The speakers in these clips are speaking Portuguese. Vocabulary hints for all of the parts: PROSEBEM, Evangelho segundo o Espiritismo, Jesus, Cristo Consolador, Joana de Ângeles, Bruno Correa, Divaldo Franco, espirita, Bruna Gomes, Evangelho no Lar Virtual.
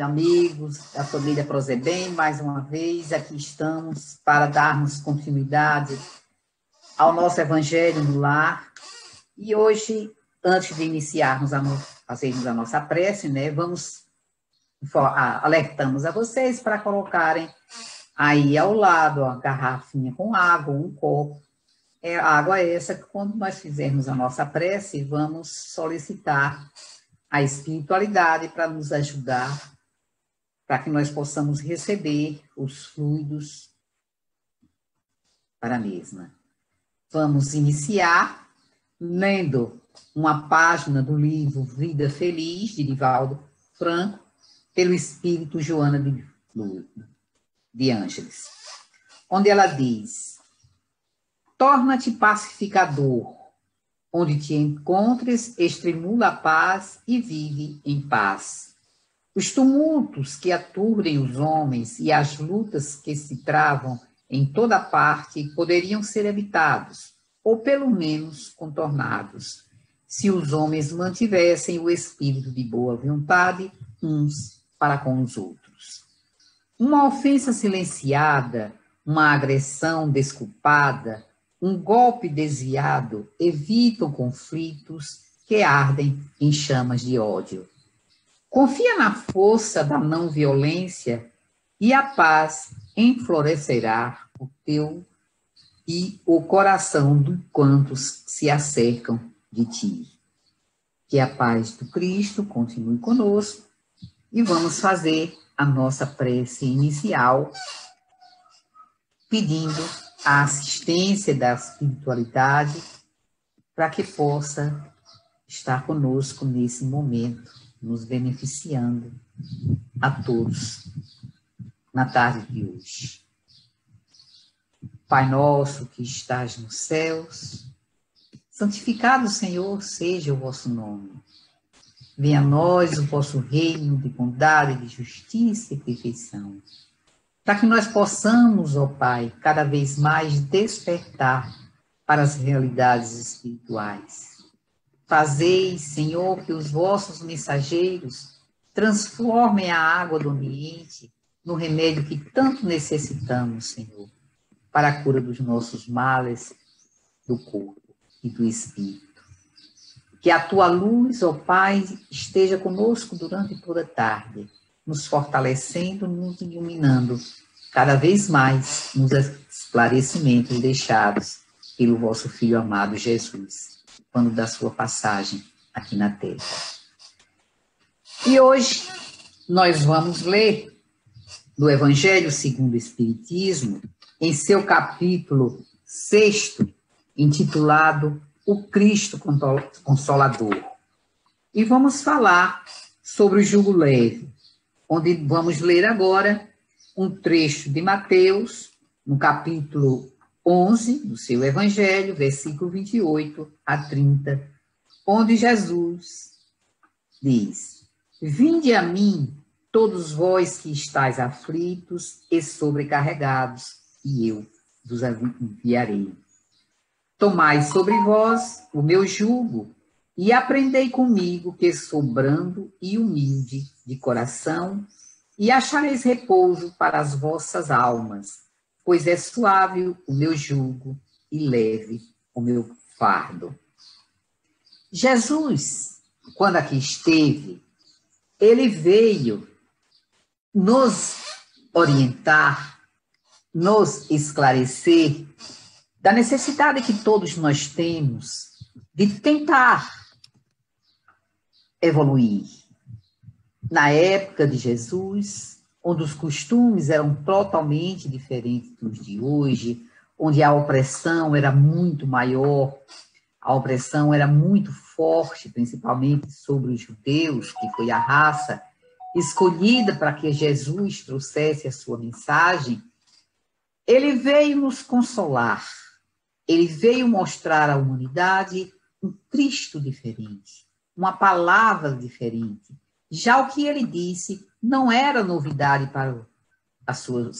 amigos da família PROSEBEM, mais uma vez aqui estamos para darmos continuidade ao nosso Evangelho no Lar. E hoje, antes de iniciarmos fazermos a nossa prece, né, alertamos a vocês para colocarem aí ao lado a garrafinha com água, um copo. É a água essa que, quando nós fizermos a nossa prece, vamos solicitar a espiritualidade para nos ajudar, para que nós possamos receber os fluidos para a mesma. Vamos iniciar lendo uma página do livro Vida Feliz, de Divaldo Franco, pelo espírito Joana de Ângeles, onde ela diz: torna-te pacificador, onde te encontres, estimula a paz e vive em paz. Os tumultos que aturdem os homens e as lutas que se travam em toda parte poderiam ser evitados, ou pelo menos contornados, se os homens mantivessem o espírito de boa vontade uns para com os outros. Uma ofensa silenciada, uma agressão desculpada, um golpe desviado evitam conflitos que ardem em chamas de ódio. Confia na força da não violência e a paz enflorescerá o teu e o coração de quantos se acercam de ti. Que a paz do Cristo continue conosco e vamos fazer a nossa prece inicial, pedindo a assistência da espiritualidade para que possa estar conosco nesse momento, nos beneficiando a todos na tarde de hoje. Pai nosso que estás nos céus, santificado, Senhor, seja o vosso nome. Venha a nós o vosso reino de bondade, de justiça e perfeição, para que nós possamos, ó Pai, cada vez mais despertar para as realidades espirituais. Fazei, Senhor, que os vossos mensageiros transformem a água do ambiente no remédio que tanto necessitamos, Senhor, para a cura dos nossos males do corpo e do espírito. Que a tua luz, ó Pai, esteja conosco durante toda a tarde, nos fortalecendo, nos iluminando cada vez mais nos esclarecimentos deixados pelo vosso Filho amado Jesus, quando da sua passagem aqui na Terra. E hoje nós vamos ler do Evangelho segundo o Espiritismo, em seu capítulo 6, intitulado O Cristo Consolador. E vamos falar sobre o jugo leve, onde vamos ler agora um trecho de Mateus, no capítulo 11, do seu Evangelho, versículo 28 a 30, onde Jesus diz: vinde a mim, todos vós que estáis aflitos e sobrecarregados, e eu vos enviarei. Tomai sobre vós o meu jugo, e aprendei comigo, que sou brando e humilde de coração, e achareis repouso para as vossas almas, pois é suave o meu jugo e leve o meu fardo. Jesus, quando aqui esteve, ele veio nos orientar, nos esclarecer da necessidade que todos nós temos de tentar evoluir. Na época de Jesus, onde os costumes eram totalmente diferentes dos de hoje, onde a opressão era muito maior, a opressão era muito forte, principalmente sobre os judeus, que foi a raça escolhida para que Jesus trouxesse a sua mensagem, ele veio nos consolar, ele veio mostrar à humanidade um Cristo diferente, uma palavra diferente. Já o que ele disse não era novidade para a sua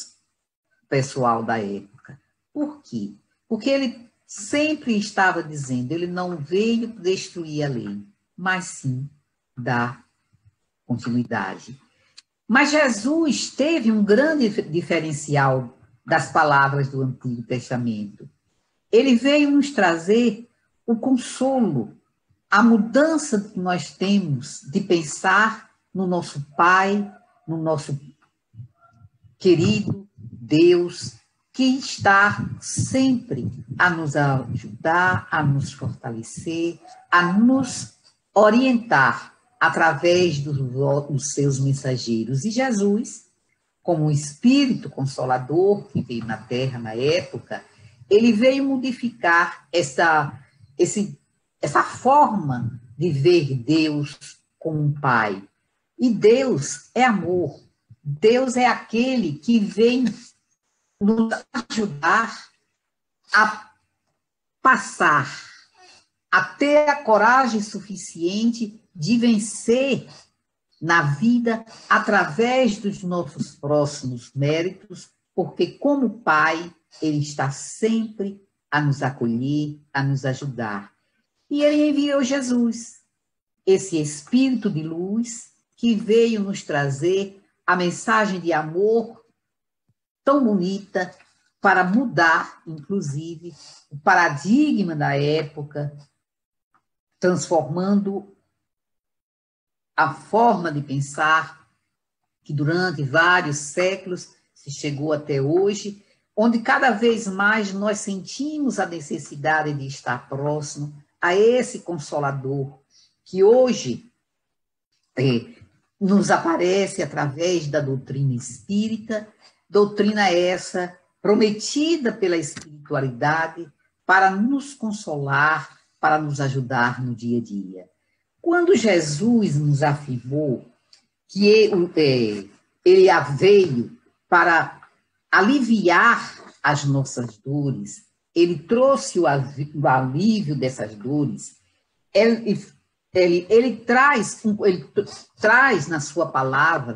pessoal da época. Por quê? Porque ele sempre estava dizendo, ele não veio destruir a lei, mas sim dar continuidade. Mas Jesus teve um grande diferencial das palavras do Antigo Testamento. Ele veio nos trazer o consolo, a mudança que nós temos de pensar no nosso Pai, no nosso querido Deus, que está sempre a nos ajudar, a nos fortalecer, a nos orientar através dos seus mensageiros. E Jesus, como o Espírito Consolador que veio na Terra na época, ele veio modificar essa forma de ver Deus como um Pai. E Deus é amor. Deus é aquele que vem nos ajudar a passar, a ter a coragem suficiente de vencer na vida através dos nossos próximos méritos, porque como Pai, Ele está sempre a nos acolher, a nos ajudar. E Ele enviou Jesus, esse Espírito de luz, que veio nos trazer a mensagem de amor tão bonita para mudar, inclusive, o paradigma da época, transformando a forma de pensar que durante vários séculos se chegou até hoje, onde cada vez mais nós sentimos a necessidade de estar próximo a esse Consolador que hoje nos aparece através da doutrina espírita, doutrina essa prometida pela espiritualidade para nos consolar, para nos ajudar no dia a dia. Quando Jesus nos afirmou que ele veio para aliviar as nossas dores, ele trouxe o alívio dessas dores, ele trouxe na sua palavra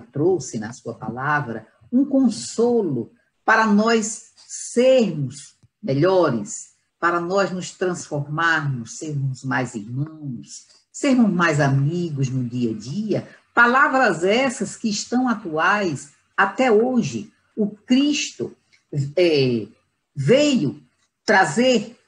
um consolo para nós sermos melhores, para nós nos transformarmos, sermos mais irmãos, sermos mais amigos no dia a dia. Palavras essas que estão atuais até hoje. O Cristo veio trazer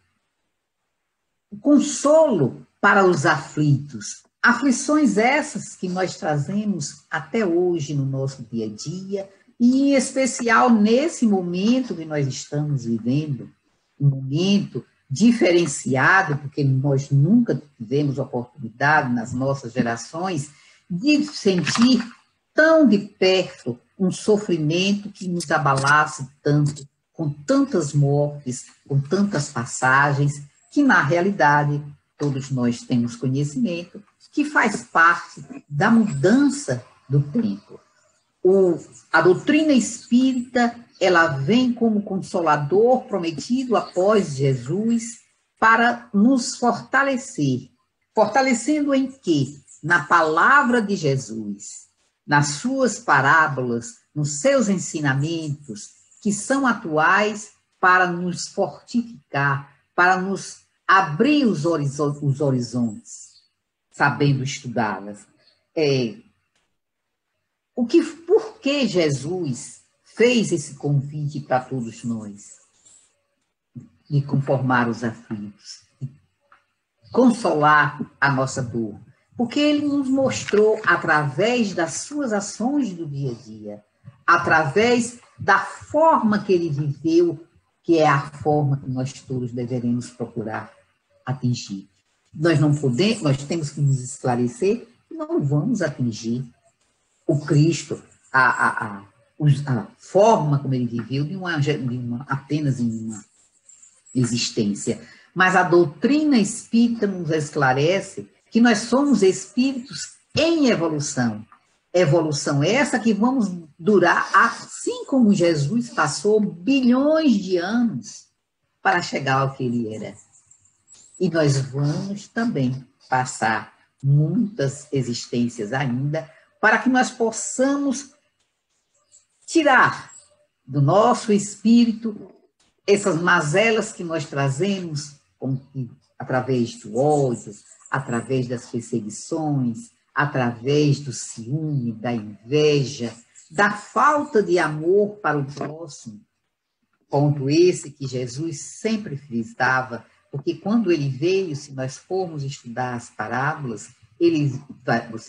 consolo para os aflitos. Aflições essas que nós trazemos até hoje no nosso dia a dia, e em especial nesse momento que nós estamos vivendo, um momento diferenciado, porque nós nunca tivemos oportunidade nas nossas gerações de sentir tão de perto um sofrimento que nos abalasse tanto, com tantas mortes, com tantas passagens, que na realidade todos nós temos conhecimento, que faz parte da mudança do tempo. A doutrina espírita, ela vem como consolador prometido após Jesus para nos fortalecer. Fortalecendo em quê? Na palavra de Jesus, nas suas parábolas, nos seus ensinamentos, que são atuais para nos fortificar, para nos abrir os horizontes, sabendo estudá-las. Por que Jesus fez esse convite para todos nós? De conformar os aflitos, de consolar a nossa dor. Porque ele nos mostrou, através das suas ações do dia a dia, através da forma que ele viveu, que é a forma que nós todos deveremos procurar atingir. Nós temos que nos esclarecer que não vamos atingir o Cristo, a forma como ele viveu, apenas em uma existência. Mas a doutrina espírita nos esclarece que nós somos espíritos em evolução. Evolução essa que vamos durar, assim como Jesus passou bilhões de anos para chegar ao que ele era. E nós vamos também passar muitas existências ainda, para que nós possamos tirar do nosso espírito essas mazelas que nós trazemos através do ódio, através das perseguições, através do ciúme, da inveja, da falta de amor para o próximo, ponto esse que Jesus sempre frisava, porque quando ele veio, se nós formos estudar as parábolas,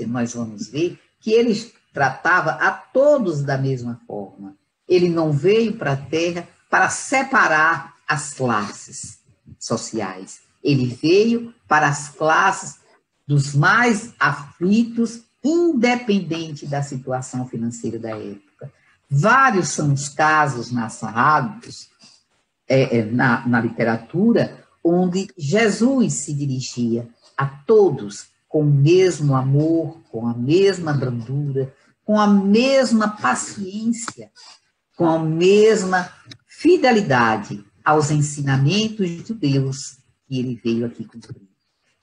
nós vamos ver que ele tratava a todos da mesma forma. Ele não veio para a terra para separar as classes sociais. Ele veio para as classes dos mais aflitos, independente da situação financeira da época. Vários são os casos narrados na literatura, onde Jesus se dirigia a todos com o mesmo amor, com a mesma brandura, com a mesma paciência, com a mesma fidelidade aos ensinamentos de Deus que ele veio aqui cumprir.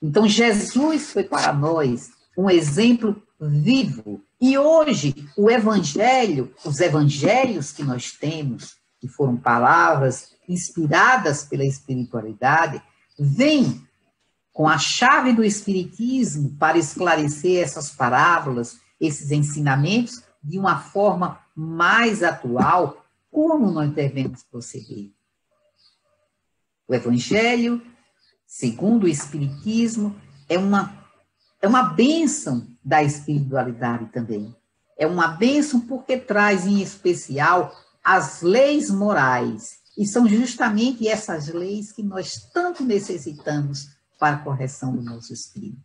Então, Jesus foi para nós um exemplo vivo. E hoje, o Evangelho, os evangelhos que nós temos, que foram palavras inspiradas pela espiritualidade, vêm com a chave do Espiritismo para esclarecer essas parábolas, esses ensinamentos, de uma forma mais atual, como nós devemos proceder. O Evangelho, segundo o Espiritismo, é uma bênção da espiritualidade também. É uma bênção porque traz, em especial, as leis morais. E são justamente essas leis que nós tanto necessitamos para a correção do nosso espírito.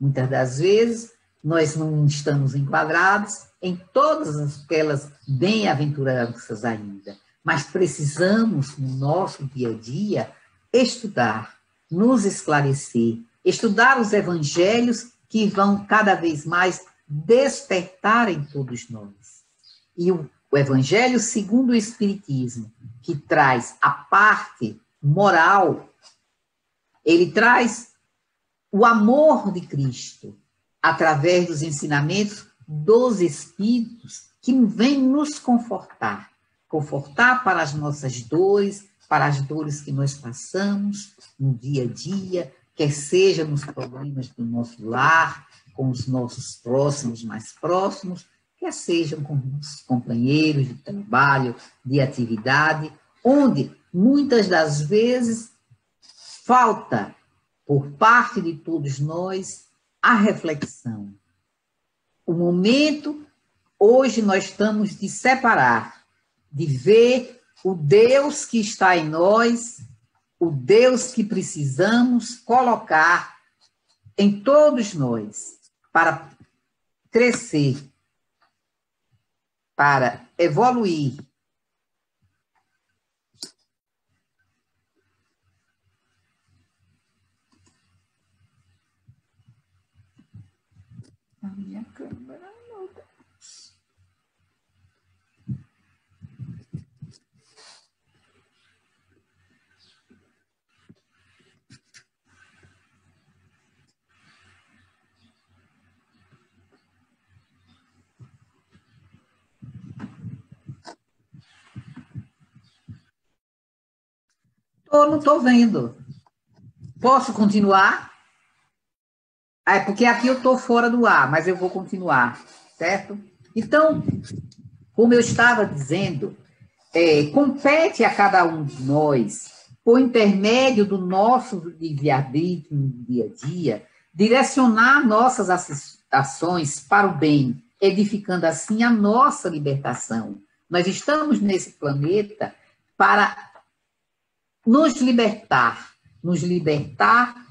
Muitas das vezes, nós não estamos enquadrados em todas aquelas bem-aventuranças ainda, mas precisamos, no nosso dia a dia, estudar, nos esclarecer, estudar os evangelhos que vão cada vez mais despertar em todos nós. E o Evangelho segundo o Espiritismo, que traz a parte moral, ele traz o amor de Cristo através dos ensinamentos dos Espíritos que vêm nos confortar. Confortar para as nossas dores, para as dores que nós passamos no dia a dia, quer seja nos problemas do nosso lar, com os nossos próximos mais próximos, quer sejam com os companheiros de trabalho, de atividade, onde muitas das vezes falta, por parte de todos nós, a reflexão. O momento, hoje nós estamos de separar, de ver o Deus que está em nós, o Deus que precisamos colocar em todos nós para crescer, para evoluir. A minha câmera não dá. Eu não estou vendo. Posso continuar? É porque aqui eu estou fora do ar, mas eu vou continuar, certo? Então, como eu estava dizendo, compete a cada um de nós, por intermédio do nosso livre-arbítrio no dia a dia, direcionar nossas ações para o bem, edificando assim a nossa libertação. Nós estamos nesse planeta para nos libertar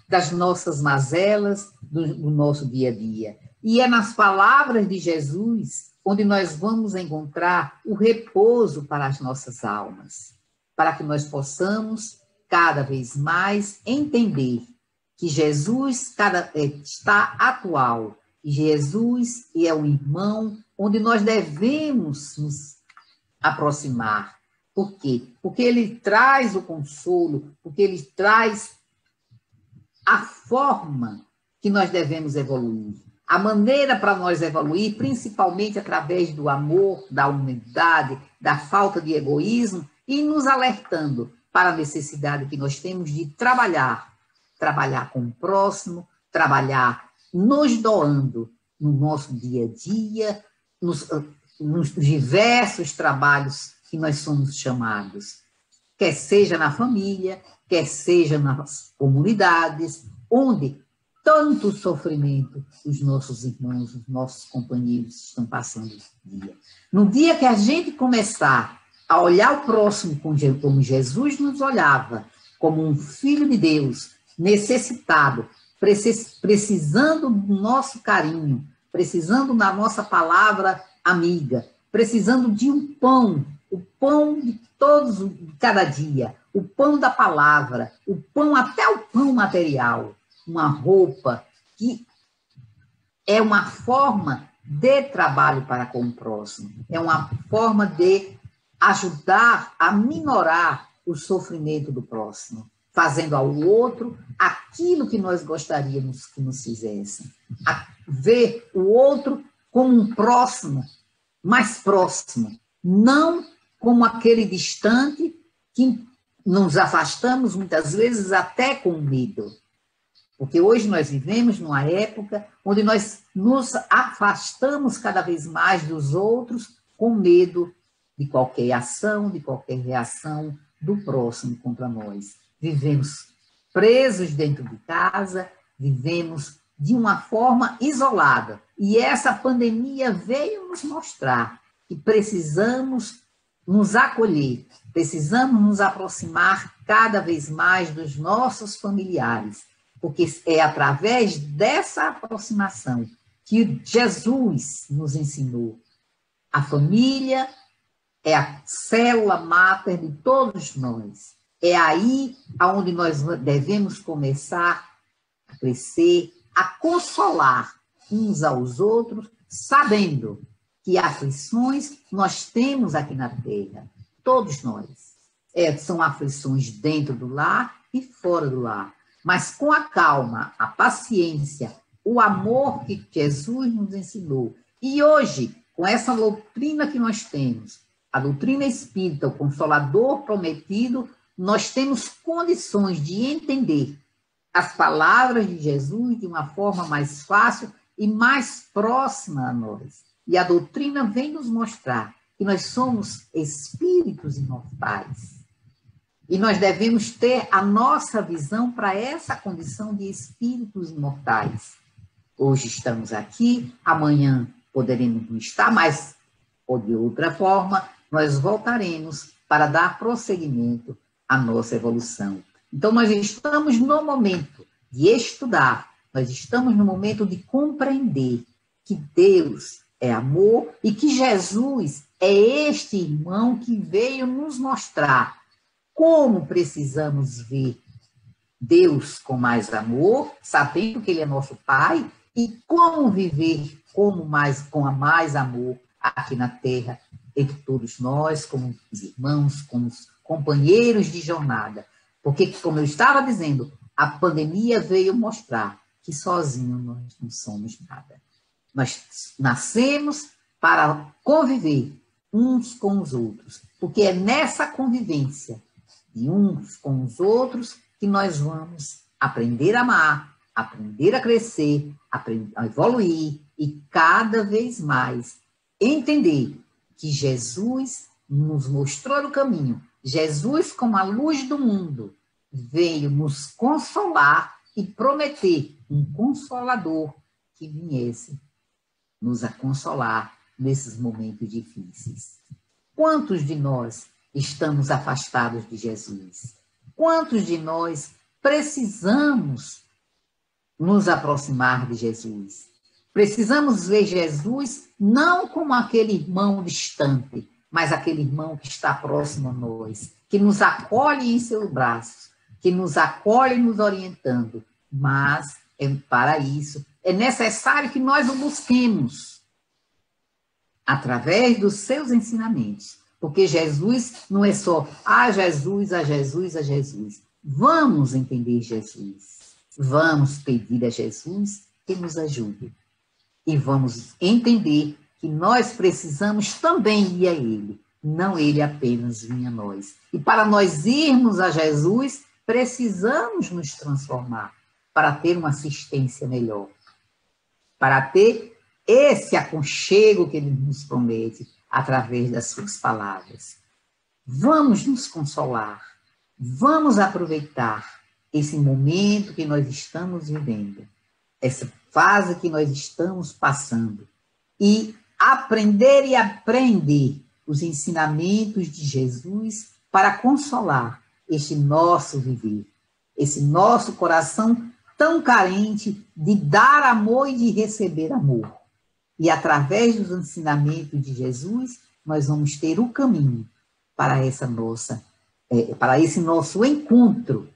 das nossas mazelas, do nosso dia a dia. E é nas palavras de Jesus onde nós vamos encontrar o repouso para as nossas almas, para que nós possamos cada vez mais entender que Jesus está atual, e Jesus é o irmão onde nós devemos nos aproximar. Por quê? Porque ele traz o consolo, porque ele traz a forma que nós devemos evoluir, a maneira para nós evoluir, principalmente através do amor, da humildade, da falta de egoísmo, e nos alertando para a necessidade que nós temos de trabalhar com o próximo, trabalhar nos doando no nosso dia a dia, nos nos diversos trabalhos que nós somos chamados, quer seja na família, quer seja nas comunidades, onde tanto sofrimento os nossos irmãos, os nossos companheiros estão passando no dia. No dia que a gente começar a olhar o próximo como Jesus nos olhava, como um filho de Deus, necessitado, precisando do nosso carinho, precisando da nossa palavra amiga, precisando de um pão, o pão de todos, de cada dia, o pão da palavra, o pão, até o pão material, uma roupa, que é uma forma de trabalho para com o próximo, é uma forma de ajudar a minorar o sofrimento do próximo, fazendo ao outro aquilo que nós gostaríamos que nos fizessem, ver o outro como um próximo, mais próximo, não como aquele distante que nos afastamos muitas vezes até com medo. Porque hoje nós vivemos numa época onde nós nos afastamos cada vez mais dos outros com medo de qualquer ação, de qualquer reação do próximo contra nós. Vivemos presos dentro de casa, vivemos de uma forma isolada. E essa pandemia veio nos mostrar que precisamos nos acolher, precisamos nos aproximar cada vez mais dos nossos familiares, porque é através dessa aproximação que Jesus nos ensinou. A família é a célula máter de todos nós. É aí onde nós devemos começar a crescer, a consolar uns aos outros, sabendo que aflições nós temos aqui na terra, todos nós. São aflições dentro do lar e fora do lar. Mas com a calma, a paciência, o amor que Jesus nos ensinou. E hoje, com essa doutrina que nós temos, a doutrina espírita, o Consolador prometido, nós temos condições de entender as palavras de Jesus de uma forma mais fácil e mais próxima a nós. E a doutrina vem nos mostrar que nós somos espíritos imortais. E nós devemos ter a nossa visão para essa condição de espíritos imortais. Hoje estamos aqui, amanhã poderemos não estar, mas ou de outra forma, nós voltaremos para dar prosseguimento à nossa evolução. Então, nós estamos no momento de estudar, nós estamos no momento de compreender que Deus é amor e que Jesus é este irmão que veio nos mostrar como precisamos ver Deus com mais amor, sabendo que Ele é nosso Pai, e como viver com mais amor aqui na terra, entre todos nós, como os irmãos, como os companheiros de jornada. Porque, como eu estava dizendo, a pandemia veio mostrar que sozinhos nós não somos nada. Nós nascemos para conviver uns com os outros, porque é nessa convivência de uns com os outros que nós vamos aprender a amar, aprender a crescer, a evoluir e cada vez mais entender que Jesus nos mostrou o caminho. Jesus, como a luz do mundo, veio nos consolar e prometer um Consolador que viesse nos a consolar nesses momentos difíceis. Quantos de nós estamos afastados de Jesus? Quantos de nós precisamos nos aproximar de Jesus? Precisamos ver Jesus não como aquele irmão distante, mas aquele irmão que está próximo a nós, que nos acolhe em seus braços, que nos acolhe nos orientando. Mas, para isso, é necessário que nós o busquemos através dos seus ensinamentos. Porque Jesus não é só, Jesus, Jesus, Jesus. Vamos entender Jesus. Vamos pedir a Jesus que nos ajude. E vamos entender que nós precisamos também ir a Ele, não Ele apenas vir a nós. E para nós irmos a Jesus, precisamos nos transformar para ter uma assistência melhor, para ter esse aconchego que ele nos promete através das suas palavras. Vamos nos consolar, vamos aproveitar esse momento que nós estamos vivendo, essa fase que nós estamos passando, e aprender e aprender os ensinamentos de Jesus para consolar este nosso viver, esse nosso coração tão carente de dar amor e de receber amor. E através dos ensinamentos de Jesus, nós vamos ter o caminho para esse nosso encontro,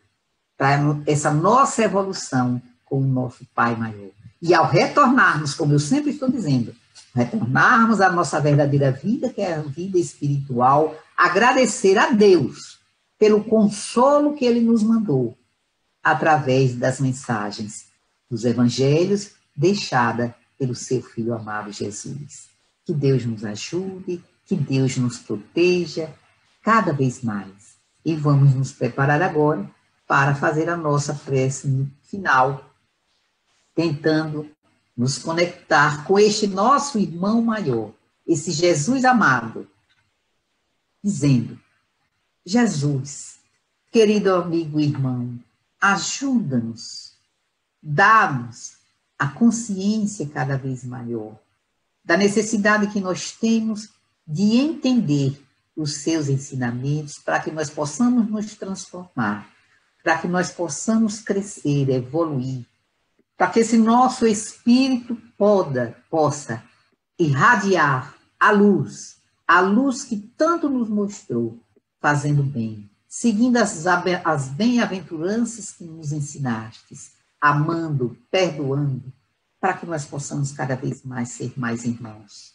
para essa nossa evolução com o nosso Pai Maior. E ao retornarmos, como eu sempre estou dizendo, retornarmos à nossa verdadeira vida, que é a vida espiritual, agradecer a Deus pelo consolo que Ele nos mandou, através das mensagens dos evangelhos deixada pelo seu Filho amado Jesus. Que Deus nos ajude, que Deus nos proteja cada vez mais. E vamos nos preparar agora para fazer a nossa prece final, tentando nos conectar com este nosso irmão maior, esse Jesus amado, dizendo: Jesus, querido amigo e irmão, ajuda-nos, dá-nos a consciência cada vez maior da necessidade que nós temos de entender os seus ensinamentos para que nós possamos nos transformar, para que nós possamos crescer, evoluir, para que esse nosso espírito possa irradiar a luz que tanto nos mostrou, fazendo bem, seguindo as bem-aventuranças que nos ensinastes, amando, perdoando, para que nós possamos cada vez mais ser mais irmãos.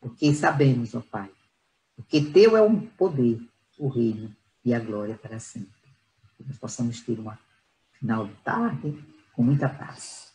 Porque sabemos, ó Pai, porque teu é o poder, o reino e a glória para sempre. Que nós possamos ter uma final de tarde com muita paz.